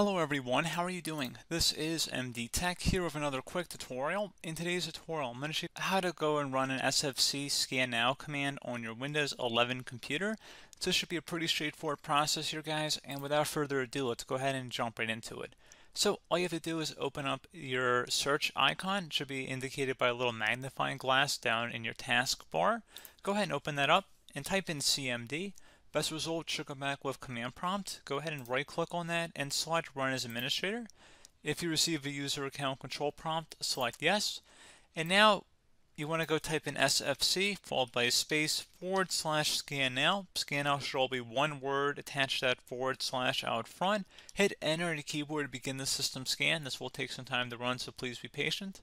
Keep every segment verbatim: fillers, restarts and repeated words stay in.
Hello everyone, how are you doing? This is M D Tech here with another quick tutorial. In today's tutorial, I'm going to show you how to go and run an S F C ScanNow command on your Windows eleven computer. So this should be a pretty straightforward process here, guys, and without further ado, let's go ahead and jump right into it. So all you have to do is open up your search icon. It should be indicated by a little magnifying glass down in your taskbar. Go ahead and open that up and type in C M D. Best result should come back with command prompt. Go ahead and right click on that and select run as administrator. If you receive a user account control prompt, select yes. And now you want to go type in S F C followed by a space forward slash ScanNow. ScanNow should all be one word, attach that forward slash out front. Hit enter on the keyboard to begin the system scan. This will take some time to run, so please be patient.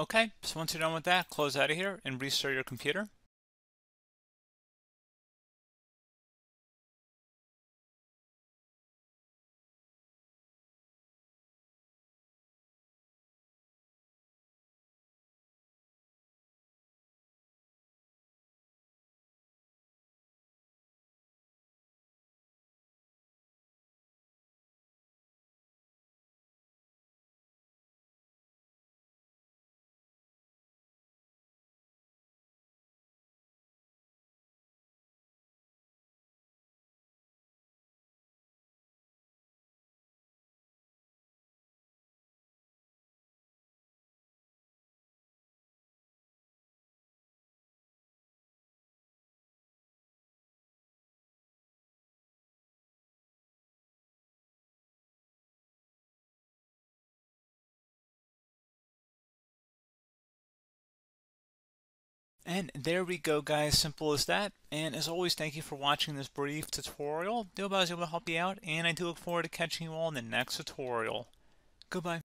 Okay, so once you're done with that, close out of here and restart your computer. And there we go, guys, simple as that. And as always, thank you for watching this brief tutorial. I hope I was able to help you out, and I do look forward to catching you all in the next tutorial. Goodbye.